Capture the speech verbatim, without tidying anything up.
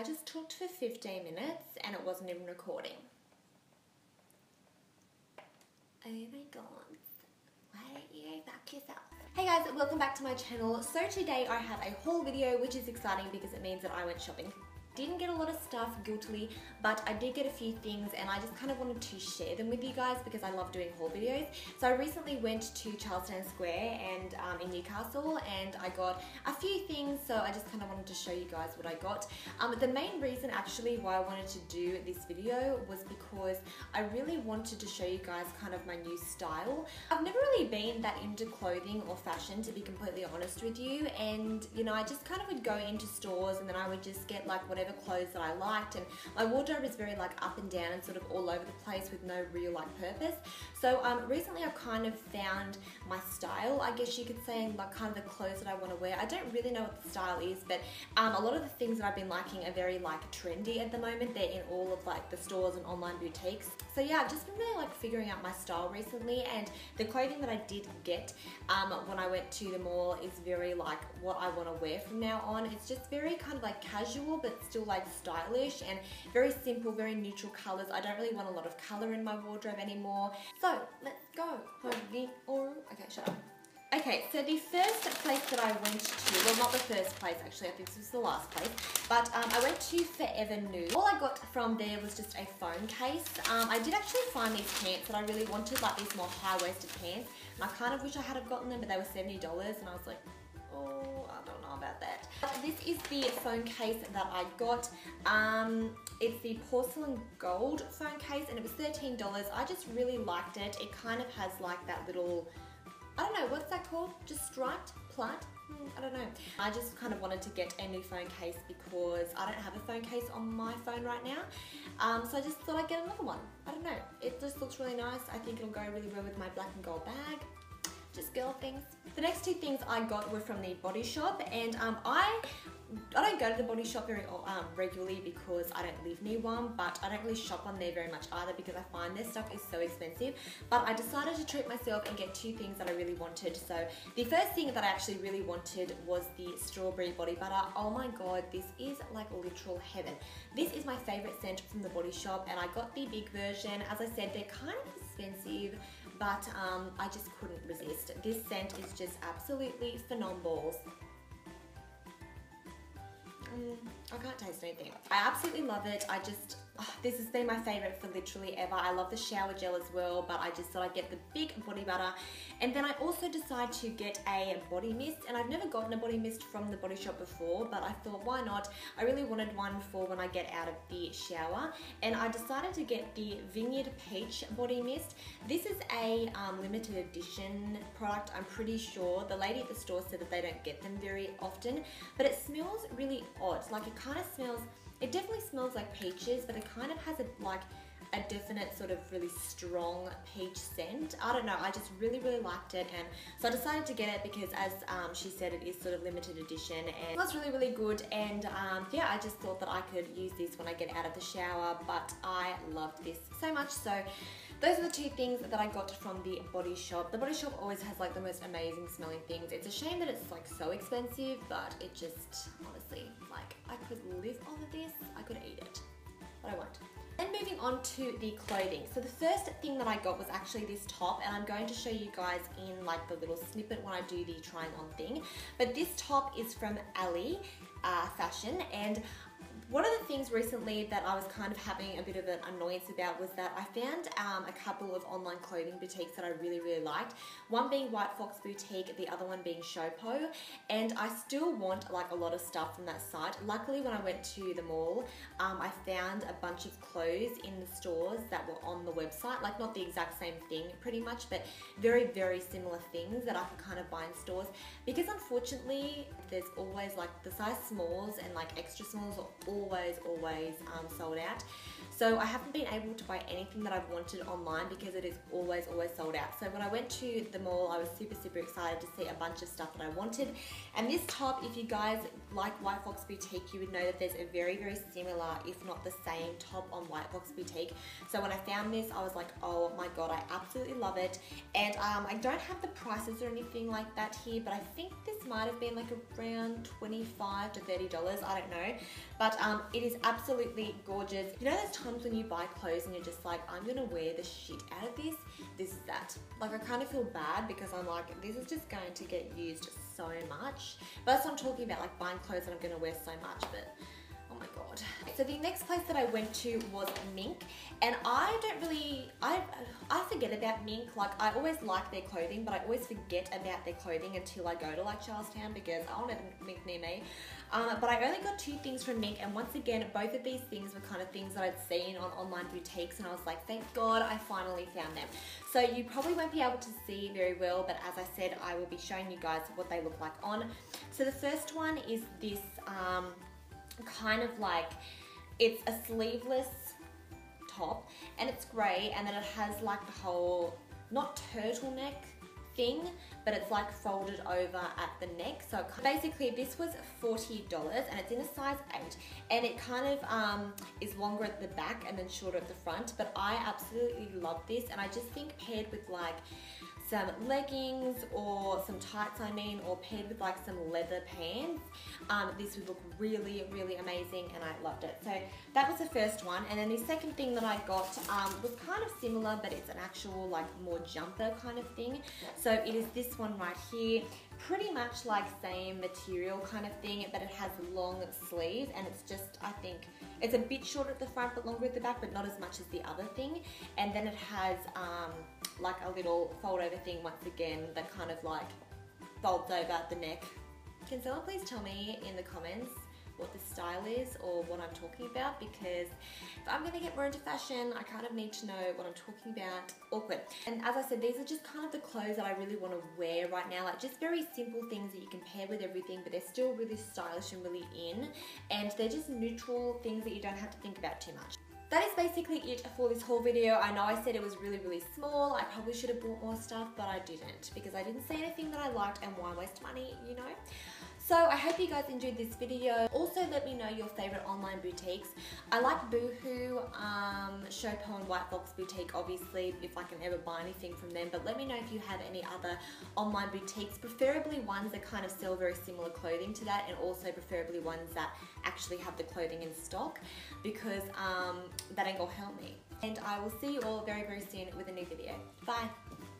I just talked for fifteen minutes and it wasn't even recording. Oh my god. Why don't you fuck yourself? Hey guys, welcome back to my channel. So today I have a haul video, which is exciting because it means that I went shopping. Didn't get a lot of stuff, guiltily, but I did get a few things and I just kind of wanted to share them with you guys because I love doing haul videos. So I recently went to Charlestown Square and um, in Newcastle, and I got a few things, so I just kind of wanted to show you guys what I got. Um, the main reason actually why I wanted to do this video was because I really wanted to show you guys kind of my new style. I've never really been that into clothing or fashion, to be completely honest with you, and you know, I just kind of would go into stores and then I would just get like whatever clothes that I liked, and my wardrobe is very like up and down and sort of all over the place with no real like purpose. So um, recently I've kind of found my style, I guess you could say, and like kind of the clothes that I want to wear. I don't really know what the style is, but um, a lot of the things that I've been liking are very like trendy at the moment. They're in all of like the stores and online boutiques. So yeah, I've just been really like figuring out my style recently, and the clothing that I did get um, when I went to the mall is very like what I want to wear from now on. It's just very kind of like casual but still like stylish and very simple, very neutral colors. I don't really want a lot of color in my wardrobe anymore. So let's go. Okay, shut up. Okay, so the first place that I went to, well not the first place actually, I think this was the last place, but um, I went to Forever New. All I got from there was just a phone case. Um, I did actually find these pants that I really wanted, like these more high-waisted pants, and I kind of wish I had have gotten them, but they were seventy dollars and I was like, oh, I don't know about that. But this is the phone case that I got. Um, it's the porcelain gold phone case and it was thirteen dollars. I just really liked it. It kind of has like that little, I don't know, what's that called? Just striped? Plat? I don't know. I just kind of wanted to get a new phone case because I don't have a phone case on my phone right now. Um, so I just thought I'd get another one. I don't know. It just looks really nice. I think it'll go really well with my black and gold bag. Just girl things. The next two things I got were from the Body Shop, and um, I I don't go to the Body Shop very um, regularly because I don't live near one, but I don't really shop on there very much either because I find their stuff is so expensive. But I decided to treat myself and get two things that I really wanted. So the first thing that I actually really wanted was the strawberry body butter. Oh my god, this is like literal heaven. This is my favourite scent from the Body Shop, and I got the big version. As I said, they're kind of expensive, but um, I just couldn't resist. This scent is just absolutely phenomenal. Mm, I can't taste anything. I absolutely love it. I just, oh, this has been my favourite for literally ever. I love the shower gel as well, but I just thought I'd get the big body butter. And then I also decided to get a body mist, and I've never gotten a body mist from the Body Shop before, but I thought why not? I really wanted one for when I get out of the shower, and I decided to get the Vineyard Peach body mist. This is a um, limited edition product, I'm pretty sure. The lady at the store said that they don't get them very often, but it smells really odd. Like it kind of smells, it definitely smells like peaches, but it kind of has a like a definite sort of really strong peach scent. I don't know, I just really really liked it, and so I decided to get it because as um, she said, it is sort of limited edition and it was really really good. And um, yeah, I just thought that I could use this when I get out of the shower, but I loved this so much. So those are the two things that I got from the Body Shop. The Body Shop always has like the most amazing smelling things. It's a shame that it's like so expensive, but it just, honestly, like I could live off of this, I could eat it, but I won't. Then moving on to the clothing. So the first thing that I got was actually this top, and I'm going to show you guys in like the little snippet when I do the trying on thing. But this top is from Ali uh, Fashion, and one of the things recently that I was kind of having a bit of an annoyance about was that I found um, a couple of online clothing boutiques that I really, really liked. One being White Fox Boutique, the other one being Showpo, and I still want like a lot of stuff from that site. Luckily, when I went to the mall, um, I found a bunch of clothes in the stores that were on the website, like not the exact same thing pretty much, but very, very similar things that I could kind of buy in stores, because unfortunately, there's always like the size smalls and like extra smalls are all always always um, sold out. So I haven't been able to buy anything that I've wanted online because it is always always sold out. So when I went to the mall, I was super super excited to see a bunch of stuff that I wanted, and this top, if you guys like White Fox Boutique, you would know that there's a very, very similar, if not the same, top on White Fox Boutique. So when I found this, I was like, oh my god, I absolutely love it. And um, I don't have the prices or anything like that here, but I think this might have been like around twenty-five to thirty dollars, I don't know. But um, it is absolutely gorgeous. You know those times when you buy clothes and you're just like, I'm gonna wear the shit out of this, this is that. Like I kind of feel bad because I'm like, this is just going to get used so much. But that's what I'm talking about, like buying clothes that I'm gonna wear so much, but oh my god. So the next place that I went to was Mink, and I don't really, I I forget about Mink. Like I always like their clothing, but I always forget about their clothing until I go to like Charlestown because I want a Mink near me. Um, but I only got two things from Mink, and once again, both of these things were kind of things that I'd seen on online boutiques, and I was like, thank god I finally found them. So you probably won't be able to see very well, but as I said, I will be showing you guys what they look like on. So the first one is this um, kind of like, it's a sleeveless top and it's grey, and then it has like the whole, not turtleneck thing, but it's like folded over at the neck. So basically this was forty dollars and it's in a size eight, and it kind of um, is longer at the back and then shorter at the front, but I absolutely love this. And I just think paired with like some leggings or some tights, I mean, or paired with like some leather pants, um, this would look really, really amazing, and I loved it. So that was the first one. And then the second thing that I got um, was kind of similar, but it's an actual like more jumper kind of thing. So it is this one right here, pretty much like same material kind of thing, but it has long sleeves, and it's just, I think it's a bit shorter at the front but longer at the back, but not as much as the other thing. And then it has um, like a little fold over thing once again that kind of like folds over at the neck. Can someone please tell me in the comments what the style is or what I'm talking about, because if I'm gonna get more into fashion, I kind of need to know what I'm talking about. Awkward. And as I said, these are just kind of the clothes that I really want to wear right now, like just very simple things that you can pair with everything, but they're still really stylish and really in, and they're just neutral things that you don't have to think about too much. That is basically it for this haul video. I know I said it was really, really small. I probably should have bought more stuff, but I didn't because I didn't see anything that I liked, and why waste money, you know? So I hope you guys enjoyed this video. Also, let me know your favorite online boutiques. I like Boohoo, um, Showpo and White Fox Boutique, obviously, if I can ever buy anything from them. But let me know if you have any other online boutiques, preferably ones that kind of sell very similar clothing to that, and also preferably ones that actually have the clothing in stock, because um, that ain't gonna help me. And I will see you all very, very soon with a new video. Bye.